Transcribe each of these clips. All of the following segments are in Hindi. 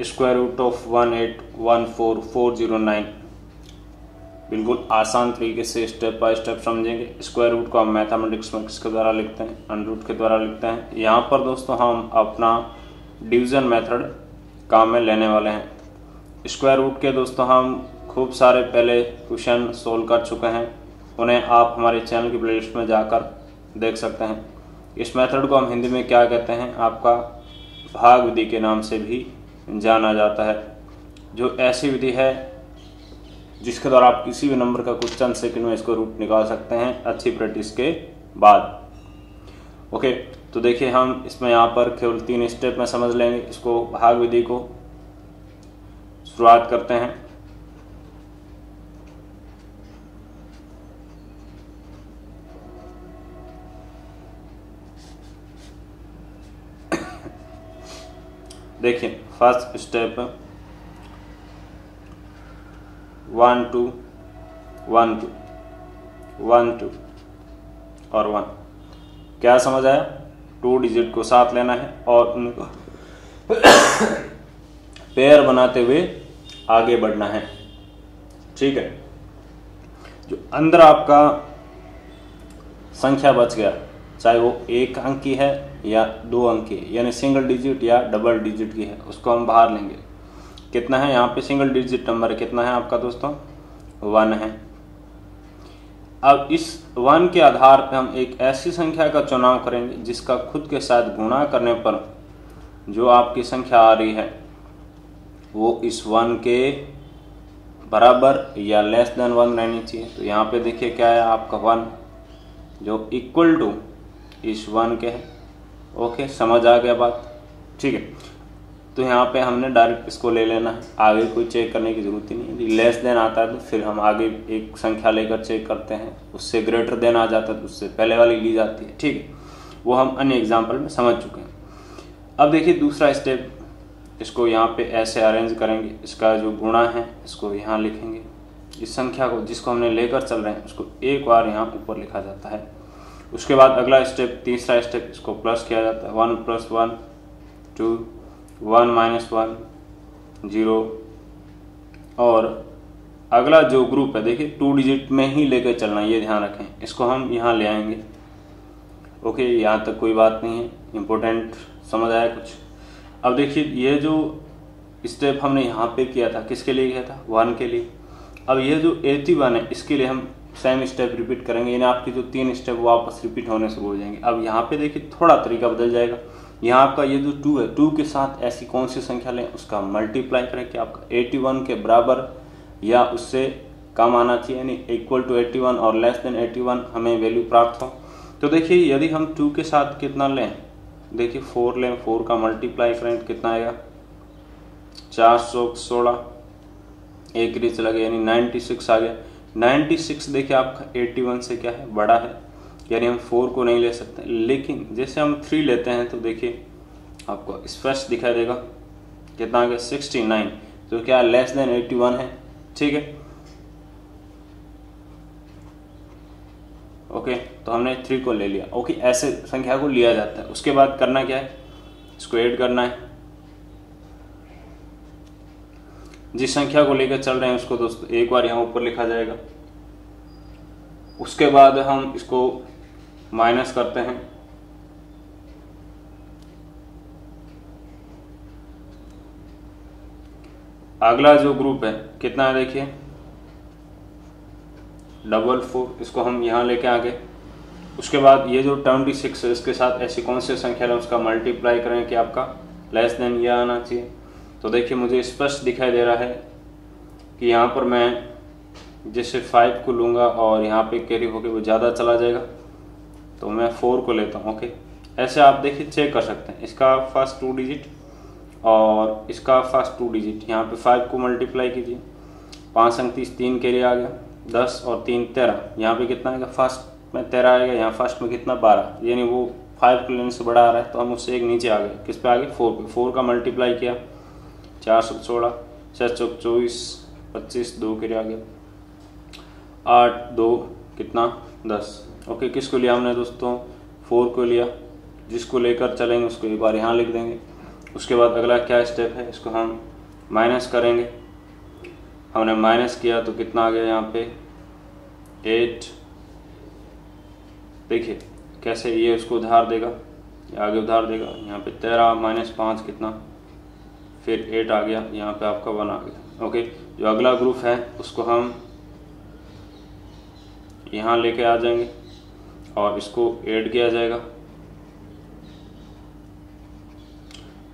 Square root of 1814409। बिल्कुल आसान तरीके से स्टेप बाय स्टेप समझेंगे। स्क्वायर रूट को हम मैथमेटिक्स में किसके द्वारा लिखते हैं, अंडर रूट के द्वारा लिखते हैं। यहाँ पर दोस्तों हम अपना डिवीजन मेथड काम में लेने वाले हैं। स्क्वायर रूट के दोस्तों हम खूब सारे पहले क्वेश्चन सोल्व कर चुके हैं, उन्हें आप हमारे चैनल की प्लेलिस्ट में जाकर देख सकते हैं। इस मेथड को हम हिंदी में क्या कहते हैं, आपका भाग विधि के नाम से भी जाना जाता है, जो ऐसी विधि है जिसके द्वारा आप किसी भी नंबर का कुछ चंद सेकंड में इसको रूट निकाल सकते हैं अच्छी प्रैक्टिस के बाद। ओके, तो देखिए हम इसमें यहाँ पर केवल 3 स्टेप में समझ लेंगे इसको, भाग विधि को। शुरुआत करते हैं। देखिए फर्स्ट स्टेप 1 2 1 2 1 2 और 1। क्या समझ आया, 2 डिजिट को साथ लेना है और उनको पेयर बनाते हुए आगे बढ़ना है। ठीक है, जो अंदर आपका संख्या बच गया, चाहे वो 1 अंक की है या 2 अंक की, यानी सिंगल डिजिट या डबल डिजिट की है, उसको हम बाहर लेंगे। कितना है यहाँ पे सिंगल डिजिट नंबर, कितना है आपका दोस्तों, 1 है। अब इस 1 के आधार पे हम एक ऐसी संख्या का चुनाव करेंगे जिसका खुद के साथ गुणा करने पर जो आपकी संख्या आ रही है वो इस 1 के बराबर या लेस देन 1 रहनी चाहिए। तो यहाँ पे देखिए क्या है आपका 1 जो इक्वल टू इस 1 के है। ओके, समझ आ गया बात, ठीक है। तो यहाँ पे हमने डायरेक्ट इसको ले लेना है, आगे कोई चेक करने की ज़रूरत ही नहीं। यदि लेस देन आता है तो फिर हम आगे एक संख्या लेकर चेक करते हैं, उससे ग्रेटर देन आ जाता है तो उससे पहले वाली ली जाती है। ठीक है, वो हम अन्य एग्जाम्पल में समझ चुके हैं। अब देखिए दूसरा स्टेप, इसको यहाँ पे ऐसे अरेंज करेंगे। इसका जो गुणा है इसको यहाँ लिखेंगे, इस संख्या को जिसको हमने लेकर चल रहे हैं उसको एक बार यहाँ ऊपर लिखा जाता है। उसके बाद अगला स्टेप तीसरा स्टेप, इसको प्लस किया जाता है। 1 + 1 2 1 - 1 0 और अगला जो ग्रुप है देखिए 2 डिजिट में ही लेकर चलना, ये ध्यान रखें। इसको हम यहाँ ले आएंगे। ओके, यहाँ तक कोई बात नहीं है, इम्पोर्टेंट समझ आया कुछ। अब देखिए ये जो स्टेप हमने यहाँ पे किया था किसके लिए किया था, 1 के लिए। अब ये जो 81 है इसके लिए हम सेम स्टेप रिपीट करेंगे, यानी आपके जो 3 स्टेप वो वापस रिपीट होने शुरू हो जाएंगे। अब यहाँ पे देखिए थोड़ा तरीका बदल जाएगा। यहाँ आपका ये जो 2 है, 2 के साथ ऐसी कौन सी संख्या लें, उसका मल्टीप्लाई करें कि आपका 81 के बराबर या उससे कम आना चाहिए, यानी इक्वल टू 81 और लेस देन 81 हमें वैल्यू प्राप्त हो। तो देखिए यदि हम 2 के साथ कितना लें, देखिए 4 लें, 4 का मल्टीप्लाई करें तो कितना आएगा, 416 एक रीच लगे, यानी 96 आ गया। 96 देखिए आपका 81 से क्या है, बड़ा है, यानी हम 4 को नहीं ले सकते। लेकिन जैसे हम 3 लेते हैं तो देखिए आपको स्पष्ट दिखाई देगा कितना आ गया, 69, तो क्या लेस देन 81 है। ठीक है, ओके, तो हमने 3 को ले लिया। ओके, ऐसे संख्या को लिया जाता है। उसके बाद करना क्या है, इसको ऐड करना है। जिस संख्या को लेकर चल रहे हैं उसको दोस्तों एक बार यहाँ ऊपर लिखा जाएगा। उसके बाद हम इसको माइनस करते हैं, अगला जो ग्रुप है कितना है देखिए 44, इसको हम यहाँ लेके आ गए। उसके बाद ये जो 26 है इसके साथ ऐसी कौन सी संख्या है उसका मल्टीप्लाई करें कि आपका लेस देन यह आना चाहिए। तो देखिए मुझे स्पष्ट दिखाई दे रहा है कि यहाँ पर मैं जैसे 5 को लूँगा और यहाँ पे कैरी होके वो ज़्यादा चला जाएगा, तो मैं 4 को लेता हूँ। ओके, ऐसे आप देखिए चेक कर सकते हैं, इसका फर्स्ट 2 डिजिट और इसका फर्स्ट 2 डिजिट। यहाँ पे 5 को मल्टीप्लाई कीजिए, 5 अंक 30 3 कैरी आ गया, 10 और 3 13। यहाँ पे कितना आएगा, फर्स्ट में 13 आएगा, यहाँ फर्स्ट में कितना 12, यानी वो 5 को लेने से बड़ा आ रहा है तो हम उससे एक नीचे आ गए। किस पे आ गए, 4 पे। 4 का मल्टीप्लाई किया, 416, 624, 25, 2 के लिए आ गया, 8 2 कितना 10। ओके, किसको लिया हमने दोस्तों, 4 को लिया। जिसको लेकर चलेंगे उसको एक बार यहाँ लिख देंगे। उसके बाद अगला क्या स्टेप है, इसको हम माइनस करेंगे। हमने माइनस किया तो कितना आ गया यहाँ पे 8। देखिए कैसे ये उसको उधार देगा, ये आगे उधार देगा। यहाँ पे 13 माइनस 5 कितना, फिर 8 आ गया, यहाँ पे आपका 1 आ गया। ओके, जो अगला ग्रुप है उसको हम यहाँ लेके आ जाएंगे और इसको ऐड किया जाएगा।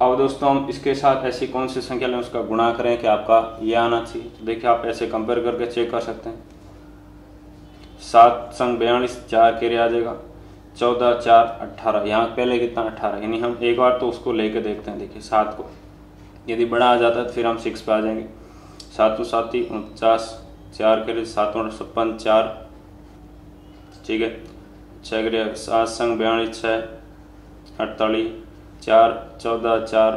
अब दोस्तों हम इसके साथ ऐसी कौन सी संख्या लें उसका गुणा करें कि आपका ये आना चाहिए। तो देखिए आप ऐसे कंपेयर करके चेक कर सकते हैं। 7 संग 42, 4 के लिए आ जाएगा, 14 4 18। यहाँ पहले कितना 18, यानी हम एक बार तो उसको लेके देखते हैं। देखिए 7 को यदि बड़ा आ जाता है तो फिर हम 6 पे आ जाएंगे। 7 तो 7 ही 49, 4 के लिए 7 और 56, 4 ठीक है, 6 के लिए 7 संग 42, 6 48, 4 14 4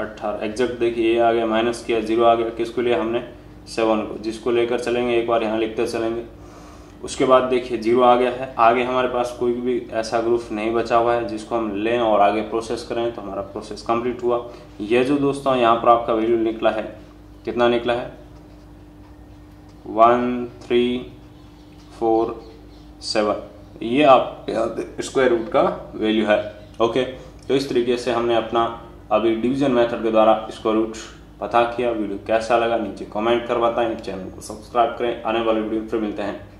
18 एग्जैक्ट। देखिए ये आ गया, माइनस किया 0 आ गया। किसको लिया हमने 7 को, जिसको लेकर चलेंगे एक बार यहाँ लिखते चलेंगे। उसके बाद देखिए 0 आ गया है। आगे हमारे पास कोई भी ऐसा ग्रुप नहीं बचा हुआ है जिसको हम लें और आगे प्रोसेस करें। तो हमारा प्रोसेस कंप्लीट हुआ। ये जो दोस्तों यहाँ पर आपका वैल्यू निकला है, कितना निकला है 1347, ये आप स्क्वायर रूट का वैल्यू है। ओके, तो इस तरीके से हमने अपना अभी डिवीजन मेथड के द्वारा स्क्वायर रूट पता किया। वीडियो कैसा लगा नीचे कमेंट कर बताएं। चैनल को सब्सक्राइब करें। आने वाले वीडियो फिर मिलते हैं।